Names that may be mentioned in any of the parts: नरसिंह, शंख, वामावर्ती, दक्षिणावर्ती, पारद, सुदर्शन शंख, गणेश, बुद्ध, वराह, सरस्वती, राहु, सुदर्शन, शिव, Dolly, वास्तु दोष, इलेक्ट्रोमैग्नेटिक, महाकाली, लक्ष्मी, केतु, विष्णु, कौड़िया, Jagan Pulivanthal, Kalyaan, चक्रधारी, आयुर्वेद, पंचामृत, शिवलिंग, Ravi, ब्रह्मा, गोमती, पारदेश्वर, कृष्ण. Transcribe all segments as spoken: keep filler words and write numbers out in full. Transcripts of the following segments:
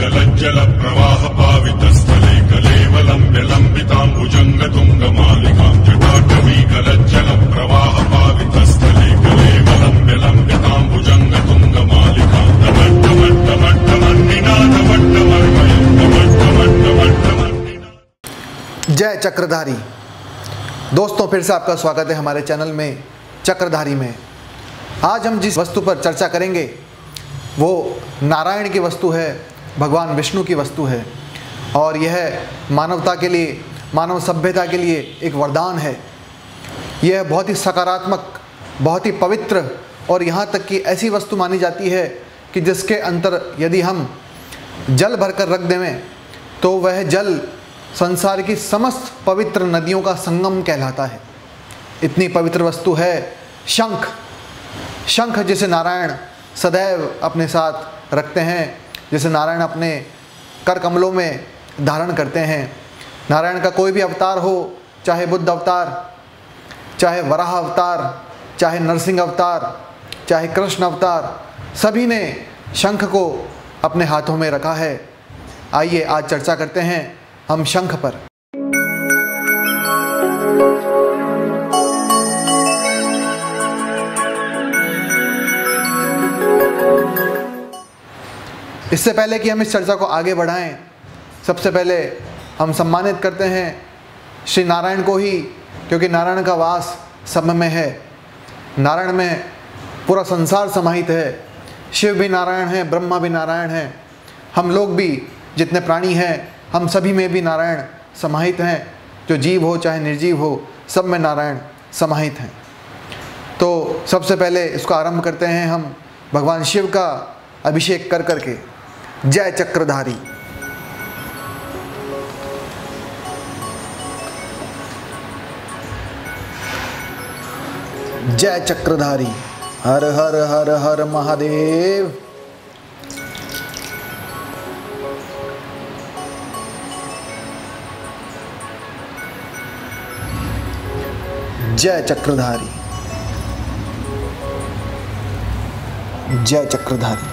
कलज्जल प्रवाह पावितस्थले कलेवलं विलंबितांबुजंग तुंगमालिकां जटाटवी कलज्जल प्रवाह पावितस्थले कलेवलं विलंबितांबुजंग तुंगमालिकां जय चक्रधारी। दोस्तों, फिर से आपका स्वागत है हमारे चैनल में चक्रधारी में। आज हम जिस वस्तु पर चर्चा करेंगे वो नारायण की वस्तु है, भगवान विष्णु की वस्तु है, और यह मानवता के लिए, मानव सभ्यता के लिए एक वरदान है। यह बहुत ही सकारात्मक, बहुत ही पवित्र और यहाँ तक कि ऐसी वस्तु मानी जाती है कि जिसके अंतर यदि हम जल भरकर रख दें तो वह जल संसार की समस्त पवित्र नदियों का संगम कहलाता है। इतनी पवित्र वस्तु है शंख। शंख जिसे नारायण सदैव अपने साथ रखते हैं, जैसे नारायण अपने कर कमलों में धारण करते हैं। नारायण का कोई भी अवतार हो, चाहे बुद्ध अवतार, चाहे वराह अवतार, चाहे नरसिंह अवतार, चाहे कृष्ण अवतार, सभी ने शंख को अपने हाथों में रखा है। आइए आज चर्चा करते हैं हम शंख पर। इससे पहले कि हम इस चर्चा को आगे बढ़ाएं, सबसे पहले हम सम्मानित करते हैं श्री नारायण को ही, क्योंकि नारायण का वास सब में है। नारायण में पूरा संसार समाहित है। शिव भी नारायण है, ब्रह्मा भी नारायण है, हम लोग भी, जितने प्राणी हैं, हम सभी में भी नारायण समाहित हैं। जो जीव हो चाहे निर्जीव हो, सब में नारायण समाहित हैं। तो सबसे पहले इसका आरंभ करते हैं हम भगवान शिव का अभिषेक कर कर के। जय चक्रधारी। जय चक्रधारी। हर हर हर हर महादेव। जय चक्रधारी। जय चक्रधारी।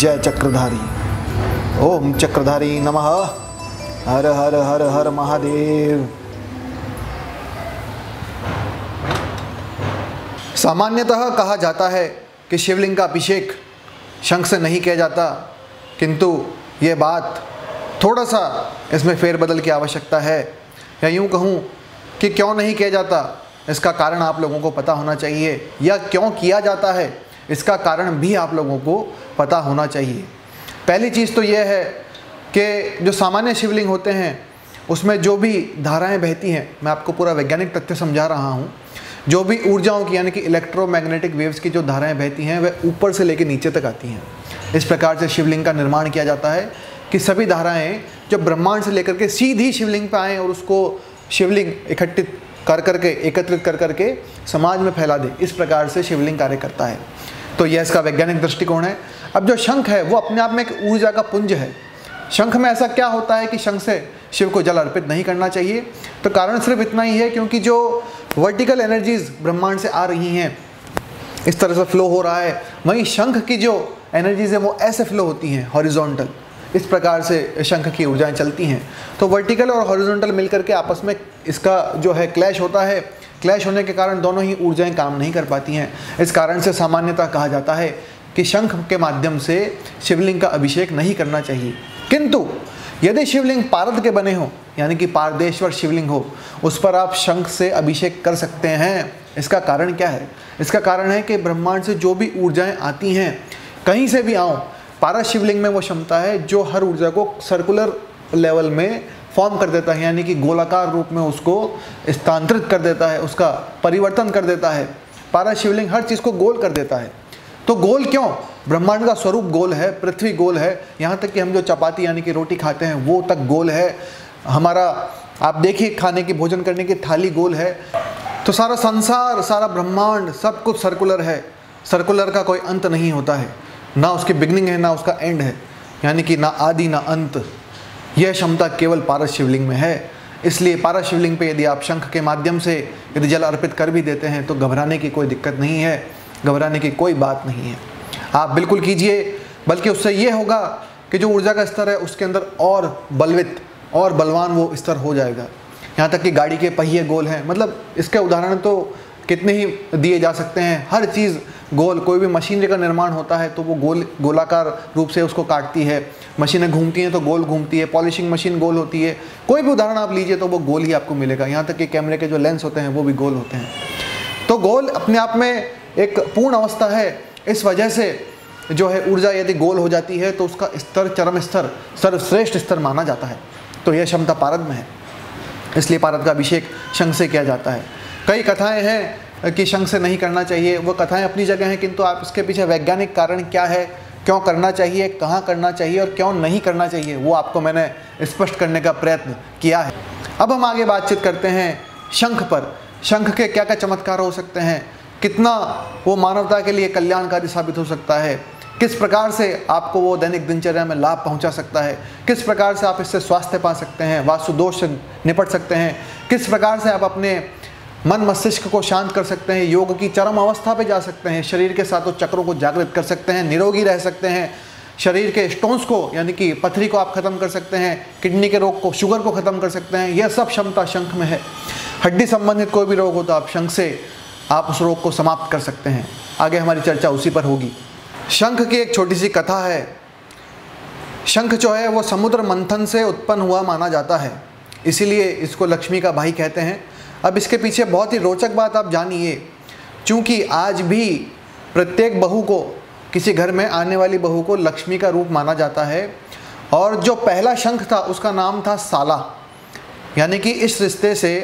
जय चक्रधारी। ओम चक्रधारी नमः। हर हर हर हर महादेव। सामान्यतः कहा जाता है कि शिवलिंग का अभिषेक शंख से नहीं किया जाता, किंतु ये बात थोड़ा सा इसमें फेरबदल की आवश्यकता है, या यूँ कहूँ कि क्यों नहीं किया जाता, इसका कारण आप लोगों को पता होना चाहिए, या क्यों किया जाता है इसका कारण भी आप लोगों को पता होना चाहिए। पहली चीज़ तो यह है कि जो सामान्य शिवलिंग होते हैं उसमें जो भी धाराएं बहती हैं, मैं आपको पूरा वैज्ञानिक तथ्य समझा रहा हूँ, जो भी ऊर्जाओं की यानी कि इलेक्ट्रोमैग्नेटिक वेव्स की जो धाराएं बहती हैं वह ऊपर से लेकर नीचे तक आती हैं। इस प्रकार से शिवलिंग का निर्माण किया जाता है कि सभी धाराएँ जब ब्रह्मांड से लेकर के सीधी शिवलिंग पर आएँ और उसको शिवलिंग इकट्ठित कर करके, एकत्रित कर करके समाज में फैला दे। इस प्रकार से शिवलिंग कार्य करता है। तो यह इसका वैज्ञानिक दृष्टिकोण है। अब जो शंख है वो अपने आप में एक ऊर्जा का पुंज है। शंख में ऐसा क्या होता है कि शंख से शिव को जल अर्पित नहीं करना चाहिए? तो कारण सिर्फ इतना ही है क्योंकि जो वर्टिकल एनर्जीज ब्रह्मांड से आ रही हैं, इस तरह से फ्लो हो रहा है, वहीं शंख की जो एनर्जीज है वो ऐसे फ्लो होती हैं, हॉरिजॉन्टल। इस प्रकार से शंख की ऊर्जाएं चलती हैं। तो वर्टिकल और हॉरिजॉन्टल मिलकर के आपस में इसका जो है क्लैश होता है। क्लैश होने के कारण दोनों ही ऊर्जाएं काम नहीं कर पाती हैं। इस कारण से सामान्यतः कहा जाता है कि शंख के माध्यम से शिवलिंग का अभिषेक नहीं करना चाहिए। किंतु यदि शिवलिंग पारद के बने हों, यानी कि पारदेश्वर शिवलिंग हो, उस पर आप शंख से अभिषेक कर सकते हैं। इसका कारण क्या है? इसका कारण है कि ब्रह्मांड से जो भी ऊर्जाएँ आती हैं, कहीं से भी आओं, पारद शिवलिंग में वो क्षमता है जो हर ऊर्जा को सर्कुलर लेवल में फॉर्म कर देता है, यानी कि गोलाकार रूप में उसको स्थानांतरित कर देता है, उसका परिवर्तन कर देता है। पारद शिवलिंग हर चीज़ को गोल कर देता है। तो गोल क्यों? ब्रह्मांड का स्वरूप गोल है, पृथ्वी गोल है, यहाँ तक कि हम जो चपाती यानी कि रोटी खाते हैं वो तक गोल है। हमारा आप देखिए खाने की, भोजन करने की थाली गोल है। तो सारा संसार, सारा ब्रह्मांड, सब कुछ सर्कुलर है। सर्कुलर का कोई अंत नहीं होता है, ना उसकी बिगनिंग है ना उसका एंड है, यानी कि ना आदि ना अंत। यह क्षमता केवल पारद शिवलिंग में है। इसलिए पारद शिवलिंग पे यदि आप शंख के माध्यम से यदि जल अर्पित कर भी देते हैं तो घबराने की कोई दिक्कत नहीं है। घबराने की कोई बात नहीं है, आप बिल्कुल कीजिए। बल्कि उससे ये होगा कि जो ऊर्जा का स्तर है उसके अंदर और बलवित और बलवान वो स्तर हो जाएगा। यहाँ तक कि गाड़ी के पहिए गोल हैं, मतलब इसके उदाहरण तो कितने ही दिए जा सकते हैं। हर चीज़ गोल, कोई भी मशीनरी का निर्माण होता है तो वो गोल गोलाकार रूप से उसको काटती है, मशीनें घूमती हैं तो गोल घूमती है, पॉलिशिंग मशीन गोल होती है, कोई भी उदाहरण आप लीजिए तो वो गोल ही आपको मिलेगा। यहाँ तक कि कैमरे के जो लेंस होते हैं वो भी गोल होते हैं। तो गोल अपने आप में एक पूर्ण अवस्था है, इस वजह से जो है ऊर्जा यदि गोल हो जाती है तो उसका स्तर चरम स्तर सर्वश्रेष्ठ स्तर माना जाता है। तो यह क्षमता पारद में है, इसलिए पारद का अभिषेक शंख से किया जाता है। कई कथाएं हैं कि शंख से नहीं करना चाहिए, वो कथाएं अपनी जगह हैं, किंतु आप इसके पीछे वैज्ञानिक कारण क्या है, क्यों करना चाहिए, कहाँ करना चाहिए और क्यों नहीं करना चाहिए, वो आपको मैंने स्पष्ट करने का प्रयत्न किया है। अब हम आगे बातचीत करते हैं शंख पर। शंख के क्या क्या चमत्कार हो सकते हैं, कितना वो मानवता के लिए कल्याणकारी साबित हो सकता है, किस प्रकार से आपको वो दैनिक दिनचर्या में लाभ पहुंचा सकता है, किस प्रकार से आप इससे स्वास्थ्य पा सकते हैं, वास्तुदोष से निपट सकते हैं, किस प्रकार से आप अपने मन मस्तिष्क को शांत कर सकते हैं, योग की चरम अवस्था पे जा सकते हैं, शरीर के सातों चक्रों को जागृत कर सकते हैं, निरोगी रह सकते हैं, शरीर के स्टोन्स को यानी कि पथरी को आप ख़त्म कर सकते हैं, किडनी के रोग को, शुगर को ख़त्म कर सकते हैं। यह सब क्षमता शंख में है। हड्डी संबंधित कोई भी रोग हो तो आप शंख से आप उस रोग को समाप्त कर सकते हैं। आगे हमारी चर्चा उसी पर होगी। शंख की एक छोटी सी कथा है। शंख जो है वो समुद्र मंथन से उत्पन्न हुआ माना जाता है, इसीलिए इसको लक्ष्मी का भाई कहते हैं। अब इसके पीछे बहुत ही रोचक बात आप जानिए, क्योंकि आज भी प्रत्येक बहू को, किसी घर में आने वाली बहू को लक्ष्मी का रूप माना जाता है। और जो पहला शंख था उसका नाम था साला, यानी कि इस रिश्ते से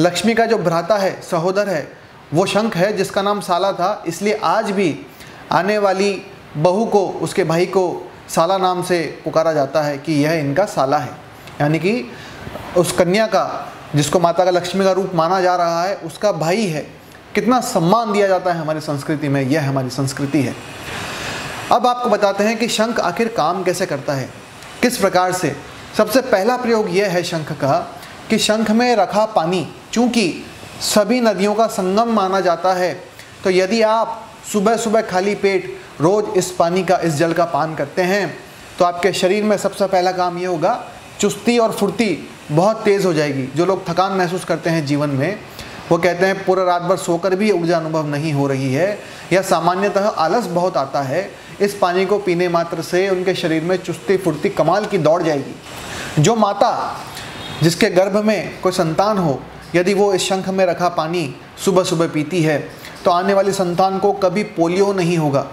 लक्ष्मी का जो भ्राता है, सहोदर है, वो शंख है जिसका नाम साला था। इसलिए आज भी आने वाली बहू को, उसके भाई को साला नाम से पुकारा जाता है कि यह इनका साला है, यानी कि उस कन्या का जिसको माता का लक्ष्मी का रूप माना जा रहा है उसका भाई है। कितना सम्मान दिया जाता है हमारी संस्कृति में, यह हमारी संस्कृति है। अब आपको बताते हैं कि शंख आखिर काम कैसे करता है, किस प्रकार से। सबसे पहला प्रयोग यह है शंख का कि शंख में रखा पानी, चूँकि सभी नदियों का संगम माना जाता है, तो यदि आप सुबह सुबह खाली पेट रोज़ इस पानी का, इस जल का पान करते हैं तो आपके शरीर में सबसे पहला काम ये होगा, चुस्ती और फुर्ती बहुत तेज़ हो जाएगी। जो लोग थकान महसूस करते हैं जीवन में, वो कहते हैं पूरा रात भर सोकर भी ऊर्जा अनुभव नहीं हो रही है, या सामान्यतः आलस बहुत आता है, इस पानी को पीने मात्र से उनके शरीर में चुस्ती फुर्ती कमाल की दौड़ जाएगी। जो माता जिसके गर्भ में कोई संतान हो, यदि वो इस शंख में रखा पानी सुबह सुबह पीती है तो आने वाली संतान को कभी पोलियो नहीं होगा,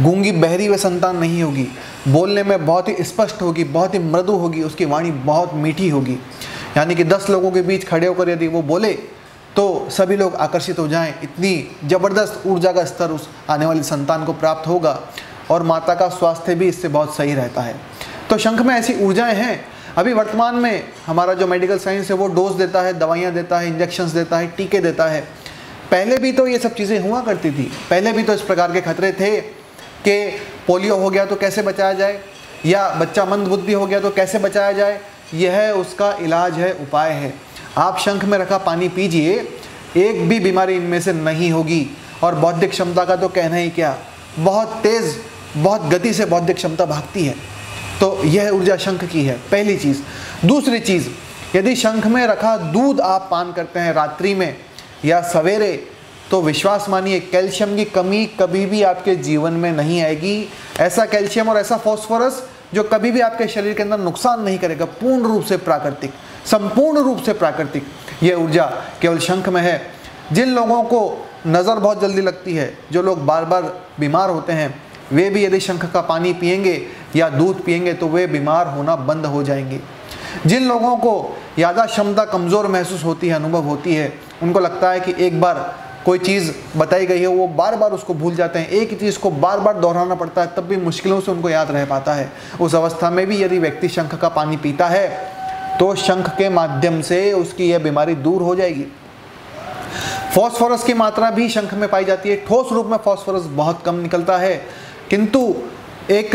गूंगी बहरी व संतान नहीं होगी, बोलने में बहुत ही स्पष्ट होगी, बहुत ही मृदु होगी, उसकी वाणी बहुत मीठी होगी। यानी कि दस लोगों के बीच खड़े होकर यदि वो बोले तो सभी लोग आकर्षित हो जाएं, इतनी ज़बरदस्त ऊर्जा का स्तर उस आने वाली संतान को प्राप्त होगा और माता का स्वास्थ्य भी इससे बहुत सही रहता है। तो शंख में ऐसी ऊर्जाएँ हैं। अभी वर्तमान में हमारा जो मेडिकल साइंस है वो डोज देता है, दवाइयाँ देता है, इंजेक्शंस देता है, टीके देता है। पहले भी तो ये सब चीज़ें हुआ करती थी, पहले भी तो इस प्रकार के खतरे थे कि पोलियो हो गया तो कैसे बचाया जाए, या बच्चा मंदबुद्धि हो गया तो कैसे बचाया जाए। यह उसका इलाज है, उपाय है। आप शंख में रखा पानी पीजिए, एक भी बीमारी इनमें से नहीं होगी। और बौद्धिक क्षमता का तो कहना ही क्या, बहुत तेज़, बहुत गति से बौद्धिक क्षमता भागती है। तो यह ऊर्जा शंख की है, पहली चीज़। दूसरी चीज़, यदि शंख में रखा दूध आप पान करते हैं रात्रि में या सवेरे, तो विश्वास मानिए कैल्शियम की कमी कभी भी आपके जीवन में नहीं आएगी। ऐसा कैल्शियम और ऐसा फॉस्फोरस जो कभी भी आपके शरीर के अंदर नुकसान नहीं करेगा, पूर्ण रूप से प्राकृतिक, संपूर्ण रूप से प्राकृतिक। यह ऊर्जा केवल शंख में है। जिन लोगों को नज़र बहुत जल्दी लगती है, जो लोग बार बार बीमार होते हैं, वे भी यदि शंख का पानी पियेंगे या दूध पियेंगे तो वे बीमार होना बंद हो जाएंगे। जिन लोगों को ज़्यादा क्षमता कमज़ोर महसूस होती है, अनुभव होती है, उनको लगता है कि एक बार कोई चीज़ बताई गई है वो बार बार उसको भूल जाते हैं, एक ही चीज़ को बार बार दोहराना पड़ता है, तब भी मुश्किलों से उनको याद रह पाता है। उस अवस्था में भी यदि व्यक्ति शंख का पानी पीता है तो शंख के माध्यम से उसकी यह बीमारी दूर हो जाएगी। फॉस्फोरस की मात्रा भी शंख में पाई जाती है, ठोस रूप में फॉस्फोरस बहुत कम निकलता है, किंतु एक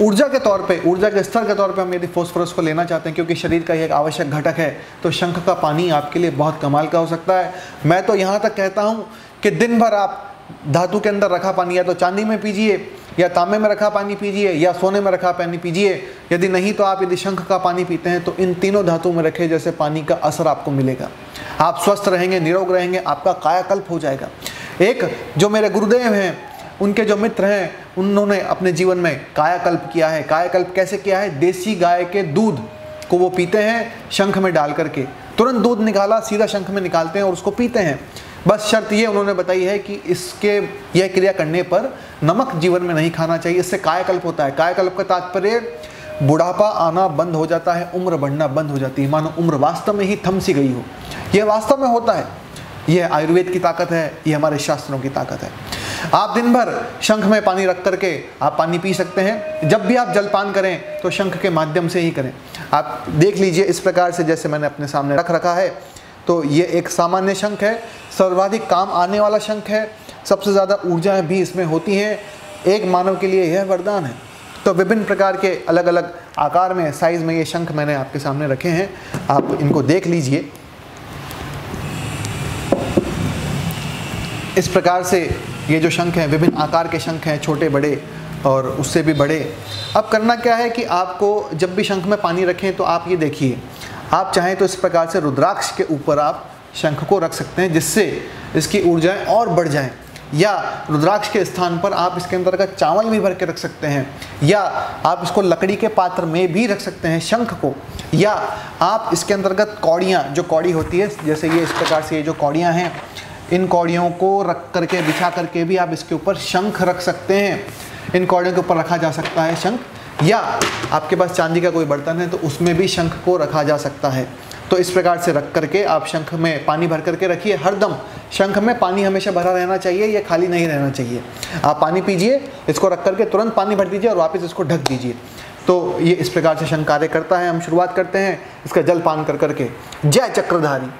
ऊर्जा के तौर पे, ऊर्जा के स्तर के तौर पे हम यदि फॉस्फोरस को लेना चाहते हैं, क्योंकि शरीर का यह एक आवश्यक घटक है, तो शंख का पानी आपके लिए बहुत कमाल का हो सकता है। मैं तो यहाँ तक कहता हूँ कि दिन भर आप धातु के अंदर रखा पानी या तो चांदी में पीजिए, या तांबे में रखा पानी पीजिए, या सोने में रखा पानी पीजिए। यदि नहीं तो आप यदि शंख का पानी पीते हैं तो इन तीनों धातु में रखे जैसे पानी का असर आपको मिलेगा। आप स्वस्थ रहेंगे, निरोग रहेंगे, आपका कायाकल्प हो जाएगा। एक जो मेरे गुरुदेव हैं, उनके जो मित्र हैं, उन्होंने अपने जीवन में कायाकल्प किया है। कायाकल्प कैसे किया है? देसी गाय के दूध को वो पीते हैं शंख में डाल करके। तुरंत दूध निकाला, सीधा शंख में निकालते हैं और उसको पीते हैं। बस शर्त ये उन्होंने बताई है कि इसके यह क्रिया करने पर नमक जीवन में नहीं खाना चाहिए, इससे कायाकल्प होता है। कायाकल्प का तात्पर्य बुढ़ापा आना बंद हो जाता है, उम्र बढ़ना बंद हो जाती है, मानो उम्र वास्तव में ही थम सी गई हो। यह वास्तव में होता है। यह आयुर्वेद की ताकत है, यह हमारे शास्त्रों की ताकत है। आप दिन भर शंख में पानी रख करके आप पानी पी सकते हैं। जब भी आप जलपान करें तो शंख के माध्यम से ही करें। आप देख लीजिए इस प्रकार से जैसे मैंने अपने सामने रख रखा है। तो ये एक सामान्य शंख है, सर्वाधिक काम आने वाला शंख है, सबसे ज़्यादा ऊर्जाएं भी इसमें होती हैं। एक मानव के लिए यह वरदान है। तो विभिन्न प्रकार के अलग अलग आकार में, साइज़ में ये शंख मैंने आपके सामने रखे हैं, आप इनको देख लीजिए। इस प्रकार से ये जो शंख हैं, विभिन्न आकार के शंख हैं, छोटे बड़े और उससे भी बड़े। अब करना क्या है कि आपको जब भी शंख में पानी रखें तो आप ये देखिए, आप चाहें तो इस प्रकार से रुद्राक्ष के ऊपर आप शंख को रख सकते हैं जिससे इसकी ऊर्जाएं और बढ़ जाएं, या रुद्राक्ष के स्थान पर आप इसके अंदर का चावल भी भर के रख सकते हैं, या आप इसको लकड़ी के पात्र में भी रख सकते हैं शंख को, या आप इसके अंतर्गत कौड़ियाँ, जो कौड़ी होती है, जैसे ये इस प्रकार से ये जो कौड़ियाँ हैं, इन कौड़ियों को रख करके, बिछा करके भी आप इसके ऊपर शंख रख सकते हैं। इन कौड़ियों के ऊपर रखा जा सकता है शंख, या आपके पास चांदी का कोई बर्तन है तो उसमें भी शंख को रखा जा सकता है। तो इस प्रकार से रख करके आप शंख में पानी भर करके रखिए। हरदम शंख में पानी हमेशा भरा रहना चाहिए, यह खाली नहीं रहना चाहिए। आप पानी पीजिए, इसको रख करके तुरंत पानी भर दीजिए और वापस इसको ढक दीजिए। तो ये इस प्रकार से शंख कार्य करता है। हम शुरुआत करते हैं इसका जल पान कर करके। जय चक्रधारी।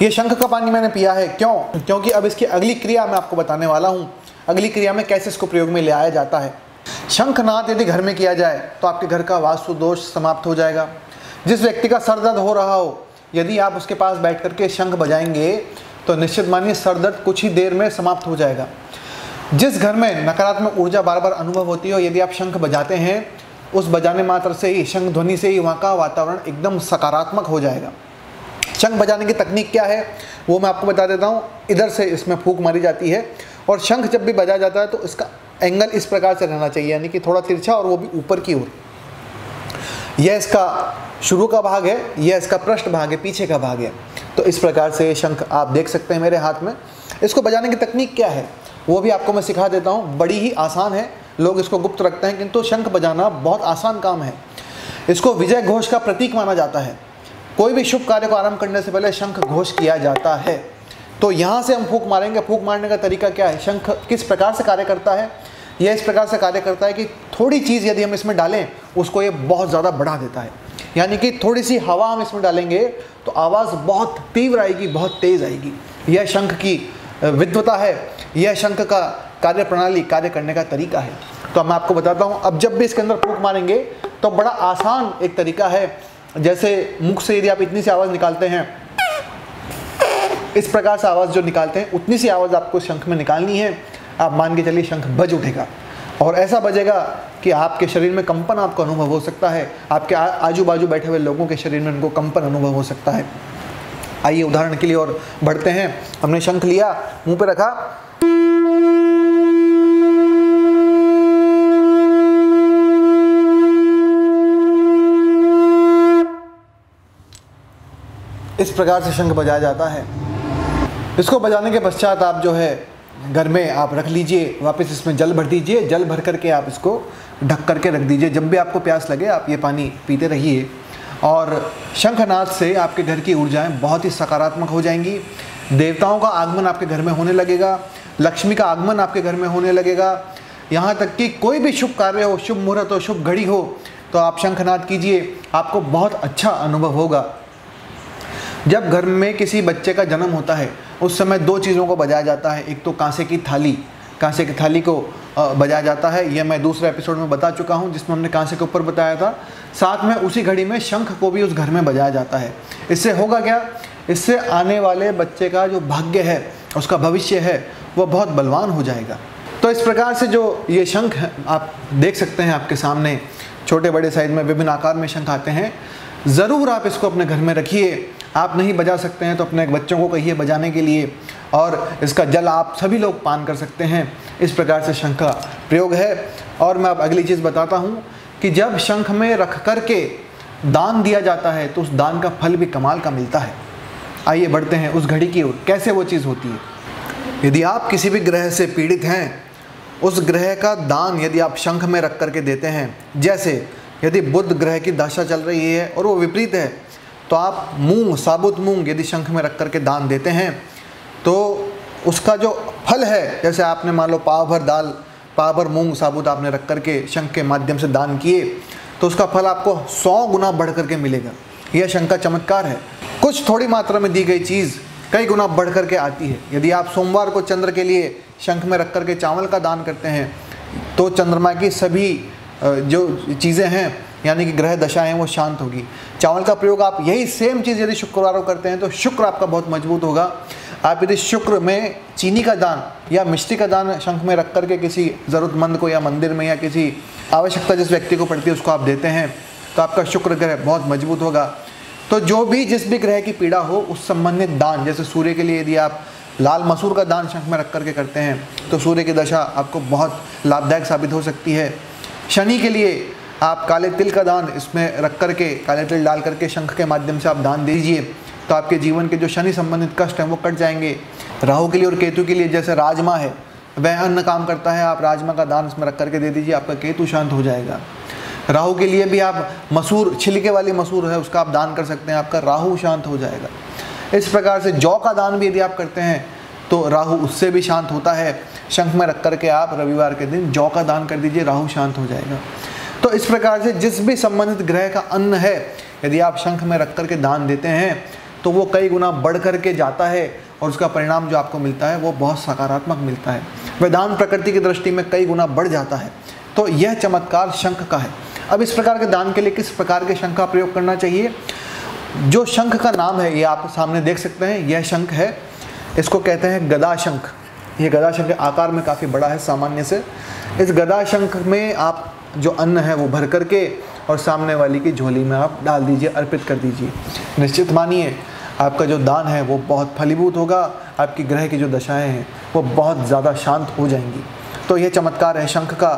ये शंख का पानी मैंने पिया है, क्यों? क्योंकि अब इसकी अगली क्रिया मैं आपको बताने वाला हूँ। अगली क्रिया में कैसे इसको प्रयोग में ले आया जाता है। शंखनाद यदि घर में किया जाए तो आपके घर का वास्तु दोष समाप्त हो जाएगा। जिस व्यक्ति का सर दर्द हो रहा हो, यदि आप उसके पास बैठ करके शंख बजाएंगे तो निश्चित मानिए सर दर्द कुछ ही देर में समाप्त हो जाएगा। जिस घर में नकारात्मक ऊर्जा बार बार अनुभव होती हो, यदि आप शंख बजाते हैं, उस बजाने मात्र से ही, शंख ध्वनि से ही वहाँ का वातावरण एकदम सकारात्मक हो जाएगा। शंख बजाने की तकनीक क्या है वो मैं आपको बता देता हूँ। इधर से इसमें फूंक मारी जाती है और शंख जब भी बजाया जाता है तो इसका एंगल इस प्रकार से रहना चाहिए, यानी कि थोड़ा तिरछा और वो भी ऊपर की ओर। यह इसका शुरू का भाग है, यह इसका पृष्ठ भाग है, पीछे का भाग है। तो इस प्रकार से शंख आप देख सकते हैं मेरे हाथ में। इसको बजाने की तकनीक क्या है वो भी आपको मैं सिखा देता हूँ। बड़ी ही आसान है, लोग इसको गुप्त रखते हैं, किंतु शंख बजाना बहुत आसान काम है। इसको विजय घोष का प्रतीक माना जाता है। कोई भी शुभ कार्य को आरंभ करने से पहले शंख घोष किया जाता है। तो यहाँ से हम फूंक मारेंगे। फूंक मारने का तरीका क्या है? शंख किस प्रकार से कार्य करता है? यह इस प्रकार से कार्य करता है कि थोड़ी चीज़ यदि हम इसमें डालें, उसको ये बहुत ज़्यादा बढ़ा देता है। यानी कि थोड़ी सी हवा हम इसमें डालेंगे तो आवाज़ बहुत तीव्र आएगी, बहुत तेज़ आएगी। यह शंख की विद्वता है, यह शंख का कार्य प्रणाली, कार्य करने का तरीका है। तो मैं आपको बताता हूँ। अब जब भी इसके अंदर फूंक मारेंगे तो बड़ा आसान एक तरीका है। जैसे मुख से यदि आप इतनी सी आवाज़ निकालते हैं, इस प्रकार से आवाज़ जो निकालते हैं, उतनी सी आवाज़ आपको शंख में निकालनी है। आप मान के चलिए शंख बज उठेगा, और ऐसा बजेगा कि आपके शरीर में कंपन आपको अनुभव हो सकता है। आपके आजू बाजू बैठे हुए लोगों के शरीर में उनको कंपन अनुभव हो सकता है। आइए उदाहरण के लिए और बढ़ते हैं। हमने शंख लिया, मुँह पर रखा, इस प्रकार से शंख बजाया जाता है। इसको बजाने के पश्चात आप जो है घर में आप रख लीजिए, वापस इसमें जल भर दीजिए। जल भर करके आप इसको ढक करके रख दीजिए। जब भी आपको प्यास लगे आप ये पानी पीते रहिए, और शंखनाद से आपके घर की ऊर्जाएं बहुत ही सकारात्मक हो जाएंगी। देवताओं का आगमन आपके घर में होने लगेगा, लक्ष्मी का आगमन आपके घर में होने लगेगा। यहाँ तक कि कोई भी शुभ कार्य हो, शुभ मुहूर्त हो, शुभ घड़ी हो, तो आप शंखनाद कीजिए, आपको बहुत अच्छा अनुभव होगा। जब घर में किसी बच्चे का जन्म होता है, उस समय दो चीज़ों को बजाया जाता है। एक तो कांसे की थाली, कांसे की थाली को बजाया जाता है। यह मैं दूसरे एपिसोड में बता चुका हूँ जिसमें हमने कांसे के ऊपर बताया था। साथ में उसी घड़ी में शंख को भी उस घर में बजाया जाता है। इससे होगा क्या, इससे आने वाले बच्चे का जो भाग्य है, उसका भविष्य है, वह बहुत बलवान हो जाएगा। तो इस प्रकार से जो ये शंख आप देख सकते हैं आपके सामने, छोटे बड़े साइज में विभिन्न आकार में शंख आते हैं। ज़रूर आप इसको अपने घर में रखिए। आप नहीं बजा सकते हैं तो अपने बच्चों को कहिए बजाने के लिए, और इसका जल आप सभी लोग पान कर सकते हैं। इस प्रकार से शंख का प्रयोग है। और मैं अब अगली चीज़ बताता हूँ कि जब शंख में रख कर के दान दिया जाता है तो उस दान का फल भी कमाल का मिलता है। आइए बढ़ते हैं उस घड़ी की ओर, कैसे वो चीज़ होती है। यदि आप किसी भी ग्रह से पीड़ित हैं, उस ग्रह का दान यदि आप शंख में रख कर के देते हैं, जैसे यदि बुध ग्रह की दशा चल रही है और वो विपरीत है, तो आप मूंग, साबुत मूंग यदि शंख में रख कर के दान देते हैं तो उसका जो फल है, जैसे आपने मान लो पाव भर दाल, पाव भर मूंग साबुत आपने रख कर के शंख के माध्यम से दान किए, तो उसका फल आपको सौ गुना बढ़ कर के मिलेगा। यह शंख का चमत्कार है। कुछ थोड़ी मात्रा में दी गई चीज़ कई गुना बढ़ कर के आती है। यदि आप सोमवार को चंद्र के लिए शंख में रख कर के चावल का दान करते हैं तो चंद्रमा की सभी जो चीज़ें हैं, यानी कि ग्रह दशाएं, वो शांत होगी। चावल का प्रयोग आप यही सेम चीज़ यदि शुक्रवार को करते हैं तो शुक्र आपका बहुत मजबूत होगा। आप यदि शुक्र में चीनी का दान या मिश्री का दान शंख में रख कर के किसी ज़रूरतमंद को या मंदिर में या किसी आवश्यकता जिस व्यक्ति को पड़ती है उसको आप देते हैं, तो आपका शुक्र ग्रह बहुत मजबूत होगा। तो जो भी जिस भी ग्रह की पीड़ा हो उस संबंधित दान, जैसे सूर्य के लिए यदि आप लाल मसूर का दान शंख में रख कर के करते हैं तो सूर्य की दशा आपको बहुत लाभदायक साबित हो सकती है। शनि के लिए आप काले तिल का दान इसमें रख कर के, काले तिल डाल करके शंख के माध्यम से आप दान दीजिए तो आपके जीवन के जो शनि संबंधित कष्ट हैं वो कट जाएंगे। राहु के लिए और केतु के लिए जैसे राजमा है, वह अन्न काम करता है, आप राजमा का दान इसमें रख कर के दे दीजिए, आपका केतु शांत हो जाएगा। राहु के लिए भी आप मसूर, छिलके वाली मसूर है, उसका आप दान कर सकते हैं, आपका राहु शांत हो जाएगा। इस प्रकार से जौ का दान भी यदि आप करते हैं तो राहु उससे भी शांत होता है। शंख में रख कर के आप रविवार के दिन जौ का दान कर दीजिए, राहु शांत हो जाएगा। तो इस प्रकार से जिस भी संबंधित ग्रह का अन्न है यदि आप शंख में रख कर के दान देते हैं तो वो कई गुना बढ़ कर के जाता है और उसका परिणाम जो आपको मिलता है वो बहुत सकारात्मक मिलता है। वह दान प्रकृति की दृष्टि में कई गुना बढ़ जाता है। तो यह चमत्कार शंख का है। अब इस प्रकार के दान के लिए किस प्रकार के शंख का प्रयोग करना चाहिए। जो शंख का नाम है ये आप सामने देख सकते हैं, यह शंख है, इसको कहते हैं गदाशंख। ये गदाशंख आकार में काफ़ी बड़ा है सामान्य से। इस गदाशंख में आप जो अन्न है वो भर करके और सामने वाली की झोली में आप डाल दीजिए, अर्पित कर दीजिए। निश्चित मानिए आपका जो दान है वो बहुत फलीभूत होगा। आपकी ग्रह की जो दशाएं हैं वो बहुत ज़्यादा शांत हो जाएंगी। तो यह चमत्कार है शंख का,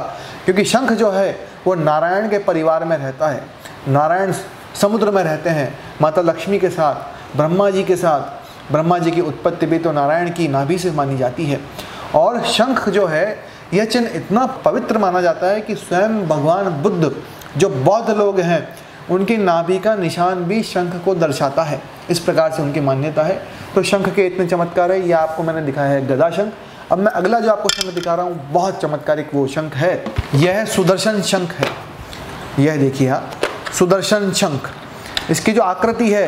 क्योंकि शंख जो है वो नारायण के परिवार में रहता है। नारायण समुद्र में रहते हैं, माता लक्ष्मी के साथ, ब्रह्मा जी के साथ। ब्रह्मा जी की उत्पत्ति भी तो नारायण की नाभि से मानी जाती है। और शंख जो है यह चिन्ह इतना पवित्र माना जाता है कि स्वयं भगवान बुद्ध, जो बौद्ध लोग हैं, उनकी नाभि का निशान भी शंख को दर्शाता है। इस प्रकार से उनकी मान्यता है। तो शंख के इतने चमत्कार है। यह आपको मैंने दिखाया है गदाशंख। अब मैं अगला जो आपको शंख दिखा रहा हूँ बहुत चमत्कारिक वो शंख है, यह सुदर्शन शंख है। यह देखिए आप, सुदर्शन शंख। इसकी जो आकृति है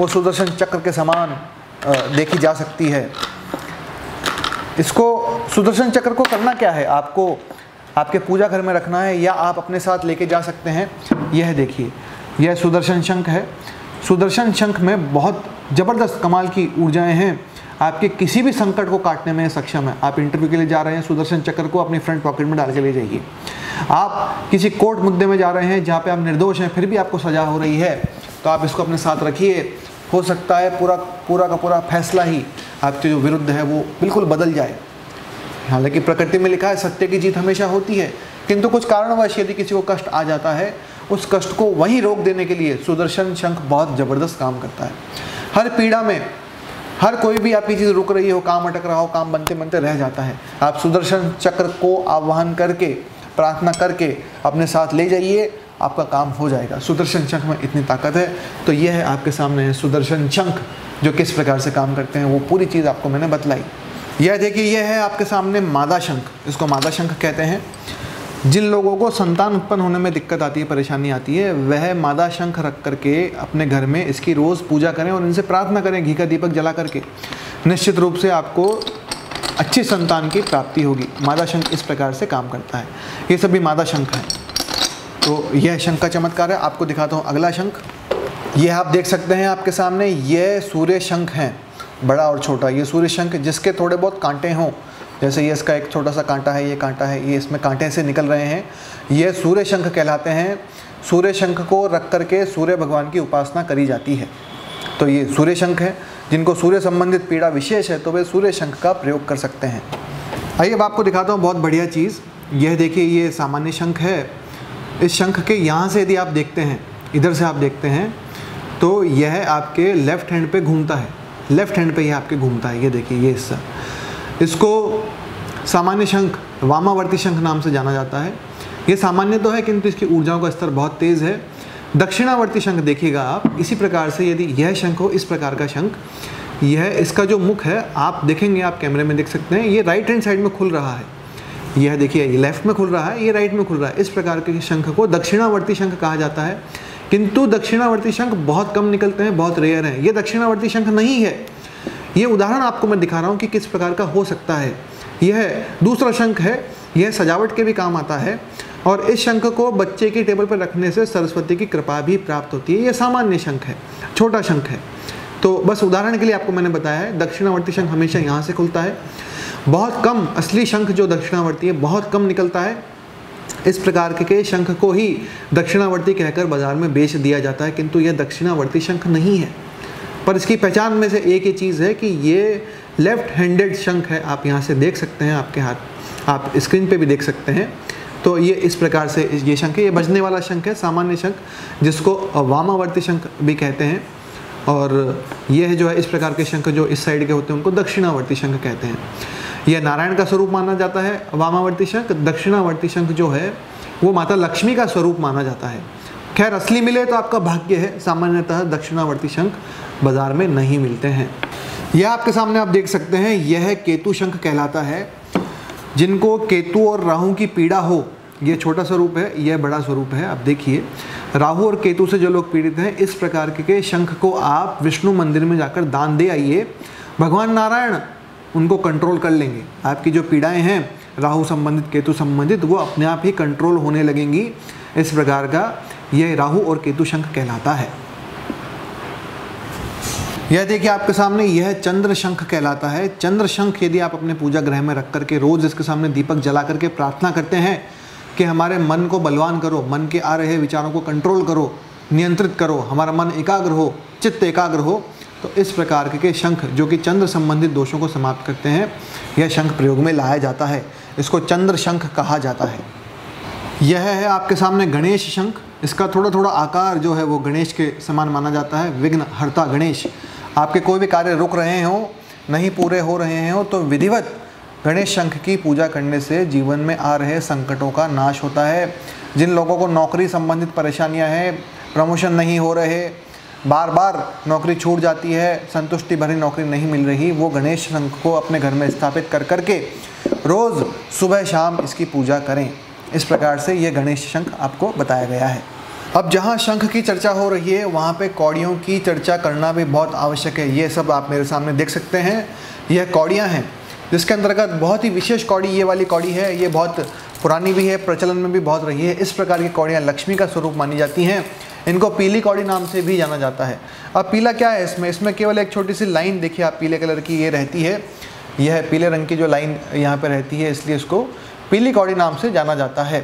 वो सुदर्शन चक्र के समान देखी जा सकती है। इसको, सुदर्शन चक्र को करना क्या है, आपको आपके पूजा घर में रखना है या आप अपने साथ लेके जा सकते हैं। यह देखिए, यह सुदर्शन शंख है। सुदर्शन शंख में बहुत ज़बरदस्त कमाल की ऊर्जाएं हैं। आपके किसी भी संकट को काटने में सक्षम है। आप इंटरव्यू के लिए जा रहे हैं, सुदर्शन चक्र को अपनी फ्रंट पॉकेट में डाल के ले जाइए। आप किसी कोर्ट मुद्दे में जा रहे हैं जहाँ पर आप निर्दोष हैं फिर भी आपको सजा हो रही है, तो आप इसको अपने साथ रखिए। हो सकता है पूरा पूरा का पूरा फैसला ही आपके जो विरुद्ध है वो बिल्कुल बदल जाए। हालांकि प्रकृति में लिखा है सत्य की जीत हमेशा होती है, किंतु कुछ कारणवश यदि किसी को कष्ट आ जाता है, उस कष्ट को वहीं रोक देने के लिए सुदर्शन शंख बहुत ज़बरदस्त काम करता है। हर पीड़ा में, हर कोई भी आपकी चीज़ रुक रही हो, काम अटक रहा हो, काम बनते बनते रह जाता है, आप सुदर्शन चक्र को आह्वान करके, प्रार्थना करके अपने साथ ले जाइए, आपका काम हो जाएगा। सुदर्शन शंख में इतनी ताकत है। तो यह है आपके सामने है सुदर्शन शंख, जो किस प्रकार से काम करते हैं वो पूरी चीज़ आपको मैंने बतलाई। यह देखिए, यह है आपके सामने मादा शंख। इसको मादा शंख कहते हैं। जिन लोगों को संतान उत्पन्न होने में दिक्कत आती है, परेशानी आती है, वह मादा शंख रख करके अपने घर में इसकी रोज़ पूजा करें और इनसे प्रार्थना करें घी का दीपक जला करके। निश्चित रूप से आपको अच्छी संतान की प्राप्ति होगी। मादा शंख इस प्रकार से काम करता है। ये सभी मादा शंख है। तो यह शंख का चमत्कार है। आपको दिखाता हूँ अगला शंख। यह आप देख सकते हैं आपके सामने, यह सूर्य शंख है, बड़ा और छोटा। ये सूर्य शंख जिसके थोड़े बहुत कांटे हों, जैसे ये इसका एक छोटा सा कांटा है, ये कांटा है, ये इसमें कांटे से निकल रहे हैं, ये सूर्य शंख कहलाते हैं। सूर्य शंख को रख करके सूर्य भगवान की उपासना करी जाती है। तो ये सूर्य शंख है। जिनको सूर्य संबंधित पीड़ा विशेष है तो वे सूर्य शंख का प्रयोग कर सकते हैं। आइए अब आपको दिखाता हूँ बहुत बढ़िया चीज़। यह देखिए, ये सामान्य शंख है। इस शंख के यहाँ से यदि आप देखते हैं, इधर से आप देखते हैं, तो यह आपके लेफ़्ट हैंड पे घूमता है। लेफ़्ट हैंड पे यह आपके घूमता है। ये देखिए ये हिस्सा, इसको सामान्य शंख, वामावर्ती शंख नाम से जाना जाता है। ये सामान्य तो है किंतु इसकी ऊर्जाओं का स्तर बहुत तेज़ है। दक्षिणावर्ती शंख देखिएगा आप, इसी प्रकार से यदि यह शंख हो, इस प्रकार का शंख, यह इसका जो मुख है आप देखेंगे, आप कैमरे में देख सकते हैं, ये राइट हैंड साइड में खुल रहा है। यह देखिए ये लेफ़्ट में खुल रहा है, ये राइट में खुल रहा है। इस प्रकार के शंख को दक्षिणावर्ती शंख कहा जाता है। किंतु दक्षिणावर्ती शंख बहुत कम निकलते हैं, बहुत रेयर हैं। ये दक्षिणावर्ती शंख नहीं है। ये उदाहरण आपको मैं दिखा रहा हूँ कि किस प्रकार का हो सकता है। यह दूसरा शंख है। यह सजावट के भी काम आता है और इस शंख को बच्चे की टेबल पर रखने से सरस्वती की कृपा भी प्राप्त होती है। यह सामान्य शंख है, छोटा शंख है। तो बस उदाहरण के लिए आपको मैंने बताया है। दक्षिणावर्ती शंख हमेशा यहाँ से खुलता है। बहुत कम, असली शंख जो दक्षिणावर्ती है बहुत कम निकलता है। इस प्रकार के शंख को ही दक्षिणावर्ती कहकर बाजार में बेच दिया जाता है, किंतु यह दक्षिणावर्ती शंख नहीं है। पर इसकी पहचान में से एक ही चीज़ है कि ये लेफ़्ट हैंडेड शंख है। आप यहाँ से देख सकते हैं, आपके हाथ, आप स्क्रीन पे भी देख सकते हैं। तो ये इस प्रकार से ये शंख है। ये बजने वाला शंख है, सामान्य शंख, जिसको वामावर्ती शंख भी कहते हैं। और यह जो है इस प्रकार के शंख जो इस साइड के होते हैं उनको दक्षिणावर्ती शंख कहते हैं। यह नारायण का स्वरूप माना जाता है वामावर्ती शंख। दक्षिणावर्ती शंख जो है वो माता लक्ष्मी का स्वरूप माना जाता है। खैर, असली मिले तो आपका भाग्य है। सामान्यतः दक्षिणावर्ती शंख बाजार में नहीं मिलते हैं। यह आपके सामने आप देख सकते हैं, यह केतु शंख कहलाता है। जिनको केतु और राहु की पीड़ा हो, यह छोटा स्वरूप है, यह बड़ा स्वरूप है। आप देखिए, राहु और केतु से जो लोग पीड़ित हैं, इस प्रकार के शंख को आप विष्णु मंदिर में जाकर दान दे आइए। भगवान नारायण उनको कंट्रोल कर लेंगे। आपकी जो पीड़ाएं हैं राहु संबंधित, केतु संबंधित, वो अपने आप ही कंट्रोल होने लगेंगी। इस प्रकार का यह राहु और केतु शंख कहलाता है। यह देखिए आपके सामने, यह चंद्र शंख कहलाता है। चंद्र शंख यदि आप अपने पूजा गृह में रख करके रोज़ इसके सामने दीपक जला करके प्रार्थना करते हैं कि हमारे मन को बलवान करो, मन के आ रहे विचारों को कंट्रोल करो, नियंत्रित करो, हमारा मन एकाग्र हो, चित्त एकाग्र हो, तो इस प्रकार के शंख जो कि चंद्र संबंधित दोषों को समाप्त करते हैं, यह शंख प्रयोग में लाया जाता है। इसको चंद्र शंख कहा जाता है। यह है आपके सामने गणेश शंख। इसका थोड़ा थोड़ा आकार जो है वो गणेश के समान माना जाता है। विघ्न हर्ता गणेश। आपके कोई भी कार्य रुक रहे हों, नहीं पूरे हो रहे हों, तो विधिवत गणेश शंख की पूजा करने से जीवन में आ रहे संकटों का नाश होता है। जिन लोगों को नौकरी संबंधित परेशानियां हैं, प्रमोशन नहीं हो रहे, बार बार नौकरी छूट जाती है, संतुष्टि भरी नौकरी नहीं मिल रही, वो गणेश शंख को अपने घर में स्थापित कर करके रोज़ सुबह शाम इसकी पूजा करें। इस प्रकार से ये गणेश शंख आपको बताया गया है। अब जहाँ शंख की चर्चा हो रही है वहाँ पे कौड़ियों की चर्चा करना भी बहुत आवश्यक है। ये सब आप मेरे सामने देख सकते हैं, यह कौड़ियाँ हैं, जिसके अंतर्गत बहुत ही विशेष कौड़ी ये वाली कौड़ी है। ये बहुत पुरानी भी है, प्रचलन में भी बहुत रही है। इस प्रकार की कौड़ियाँ लक्ष्मी का स्वरूप मानी जाती हैं। इनको पीली कौड़ी नाम से भी जाना जाता है। अब पीला क्या है इसमें? इसमें केवल एक छोटी सी लाइन देखिए आप, पीले कलर की ये रहती है, यह पीले रंग की जो लाइन यहाँ पर रहती है, इसलिए इसको पीली कौड़ी नाम से जाना जाता है।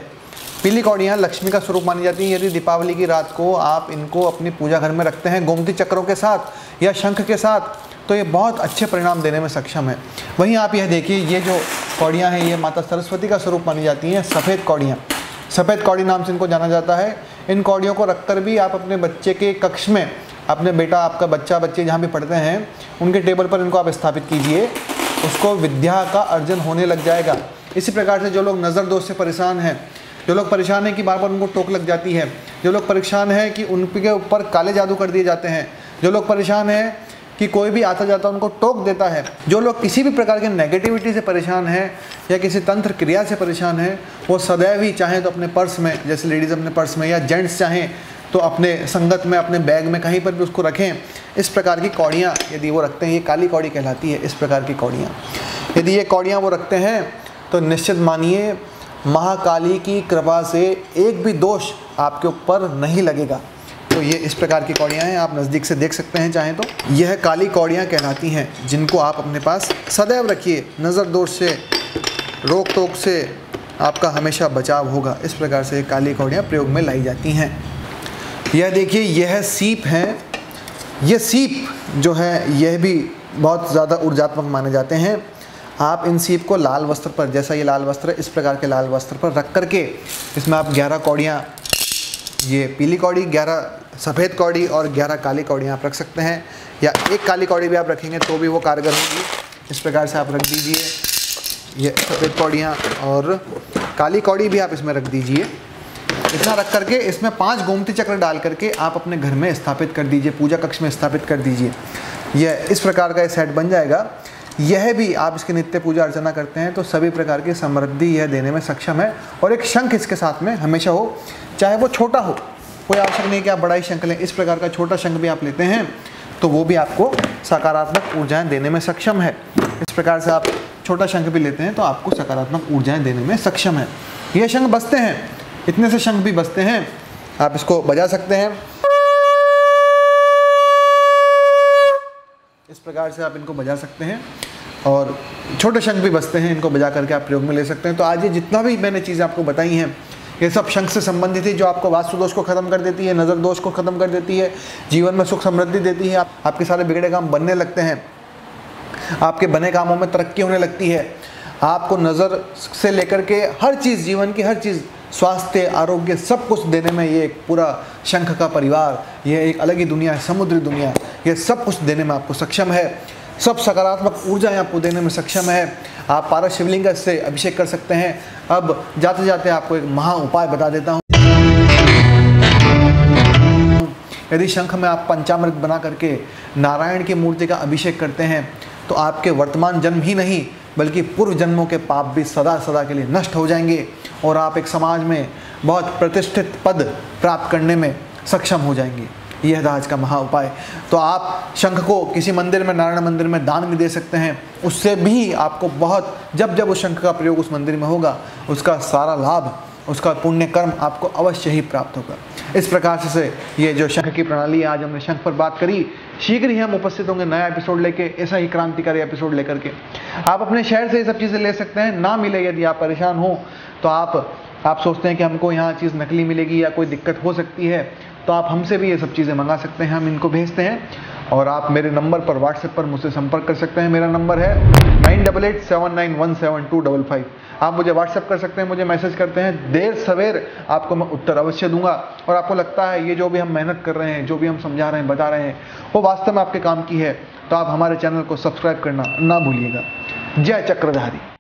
पीली कौड़ियाँ लक्ष्मी का स्वरूप मानी जाती हैं। यदि दीपावली की रात को आप इनको अपने पूजा घर में रखते हैं गोमती चक्रों के साथ या शंख के साथ, तो ये बहुत अच्छे परिणाम देने में सक्षम है। वहीं आप यह देखिए, ये जो कौड़ियाँ हैं ये माता सरस्वती का स्वरूप मानी जाती हैं। सफ़ेद कौड़ियाँ, सफ़ेद कौड़ी नाम से इनको जाना जाता है। इन कौड़ियों को रखकर भी आप अपने बच्चे के कक्ष में, अपने बेटा, आपका बच्चा, बच्चे जहाँ भी पढ़ते हैं उनके टेबल पर इनको आप स्थापित कीजिए, उसको विद्या का अर्जन होने लग जाएगा। इसी प्रकार से जो लोग नज़र दोष से परेशान हैं, जो लोग परेशान हैं कि बार बार उनको टोक लग जाती है, जो लोग परेशान हैं कि उनके ऊपर काले जादू कर दिए जाते हैं, जो लोग परेशान हैं कि कोई भी आता जाता उनको टोक देता है, जो लोग किसी भी प्रकार के नेगेटिविटी से परेशान हैं या किसी तंत्र क्रिया से परेशान हैं, वो सदैव ही चाहें तो अपने पर्स में, जैसे लेडीज़ अपने पर्स में, या जेंट्स चाहें तो अपने संगत में, अपने बैग में कहीं पर भी उसको रखें। इस प्रकार की कौड़ियाँ यदि वो रखते हैं, ये काली कौड़ी कहलाती है। इस प्रकार की कौड़ियाँ यदि ये कौड़ियाँ वो रखते हैं तो निश्चित मानिए महाकाली की कृपा से एक भी दोष आपके ऊपर नहीं लगेगा। तो ये इस प्रकार की कौड़ियाँ हैं, आप नज़दीक से देख सकते हैं चाहें तो। यह काली कौड़ियाँ कहलाती हैं, जिनको आप अपने पास सदैव रखिए, नज़र दोष से, रोक टोक से आपका हमेशा बचाव होगा। इस प्रकार से काली कौड़ियाँ प्रयोग में लाई जाती हैं। यह देखिए, यह सीप है। यह सीप जो है यह भी बहुत ज़्यादा ऊर्जात्मक माने जाते हैं। आप इन सीप को लाल वस्त्र पर, जैसा ये लाल वस्त्र है इस प्रकार के लाल वस्त्र पर रख करके इसमें आप ग्यारह कौड़ियाँ, ये पीली कौड़ी, ग्यारह सफ़ेद कौड़ी और ग्यारह काली कौड़ियाँ आप रख सकते हैं, या एक काली कौड़ी भी आप रखेंगे तो भी वो कारगर होगी। इस प्रकार से आप रख दीजिए ये सफ़ेद कौड़ियाँ, और काली कौड़ी भी आप इसमें रख दीजिए। इतना रख करके इसमें पांच गोमती चक्र डाल करके आप अपने घर में स्थापित कर दीजिए, पूजा कक्ष में स्थापित कर दीजिए। यह इस प्रकार का सेट बन जाएगा। यह भी आप इसके नित्य पूजा अर्चना करते हैं तो सभी प्रकार की समृद्धि यह देने में सक्षम है। और एक शंख इसके साथ में हमेशा हो, चाहे वो छोटा हो, कोई आवश्यक नहीं कि आप बड़ा ही शंख लें। इस प्रकार का छोटा शंख भी आप लेते हैं तो वो भी आपको सकारात्मक ऊर्जाएँ देने में सक्षम है। इस प्रकार से आप छोटा शंख भी लेते हैं तो आपको सकारात्मक ऊर्जाएँ देने में सक्षम है। ये शंख बजते हैं, इतने से शंख भी बजते हैं, आप इसको बजा सकते हैं। इस प्रकार से आप इनको बजा सकते हैं, और छोटे शंख भी बजते हैं, इनको बजा करके आप प्रयोग में ले सकते हैं। तो आज ये जितना भी मैंने चीज़ें आपको बताई हैं, ये सब शंख से संबंधित है, जो आपको वास्तु दोष को ख़त्म कर देती है, नज़र दोष को ख़त्म कर देती है, जीवन में सुख समृद्धि देती है। आप, आपके सारे बिगड़े काम बनने लगते हैं, आपके बने कामों में तरक्की होने लगती है। आपको नज़र से लेकर के हर चीज़, जीवन की हर चीज़, स्वास्थ्य, आरोग्य, सब कुछ देने में ये एक पूरा शंख का परिवार, यह एक अलग ही दुनिया है, समुद्री दुनिया। यह सब कुछ देने में आपको सक्षम है, सब सकारात्मक ऊर्जाएं आपको देने में सक्षम है। आप पारद शिवलिंग का इससे अभिषेक कर सकते हैं। अब जाते जाते आपको एक महा उपाय बता देता हूँ। यदि शंख में आप पंचामृत बना करके नारायण की मूर्ति का अभिषेक करते हैं तो आपके वर्तमान जन्म ही नहीं बल्कि पूर्व जन्मों के पाप भी सदा सदा के लिए नष्ट हो जाएंगे, और आप एक समाज में बहुत प्रतिष्ठित पद प्राप्त करने में सक्षम हो जाएंगे। यह था आज का महा उपाय। तो आप शंख को किसी मंदिर में, नारायण मंदिर में दान भी दे सकते हैं। उससे भी आपको बहुत, जब जब उस शंख का प्रयोग उस मंदिर में होगा, उसका सारा लाभ, उसका पुण्य कर्म आपको अवश्य ही प्राप्त होगा। इस प्रकार से ये जो शंख की प्रणाली, आज हमने शंख पर बात करी। शीघ्र ही हम उपस्थित होंगे नया एपिसोड लेके, ऐसा ही क्रांतिकारी एपिसोड लेकर के। आप अपने शहर से ये सब चीज़ें ले सकते हैं, ना मिले यदि आप परेशान हो तो आप आप सोचते हैं कि हमको यहाँ चीज़ नकली मिलेगी या कोई दिक्कत हो सकती है, तो आप हमसे भी ये सब चीज़ें मंगा सकते हैं, हम इनको भेजते हैं। और आप मेरे नंबर पर, व्हाट्सएप पर मुझसे संपर्क कर सकते हैं। मेरा नंबर है nine double eight seven nine one seven two double five. आप मुझे व्हाट्सएप कर सकते हैं, मुझे मैसेज करते हैं, देर सवेर आपको मैं उत्तर अवश्य दूंगा। और आपको लगता है ये जो भी हम मेहनत कर रहे हैं, जो भी हम समझा रहे हैं, बता रहे हैं, वो वास्तव में आपके काम की है, तो आप हमारे चैनल को सब्सक्राइब करना ना भूलिएगा। जय चक्रधारी।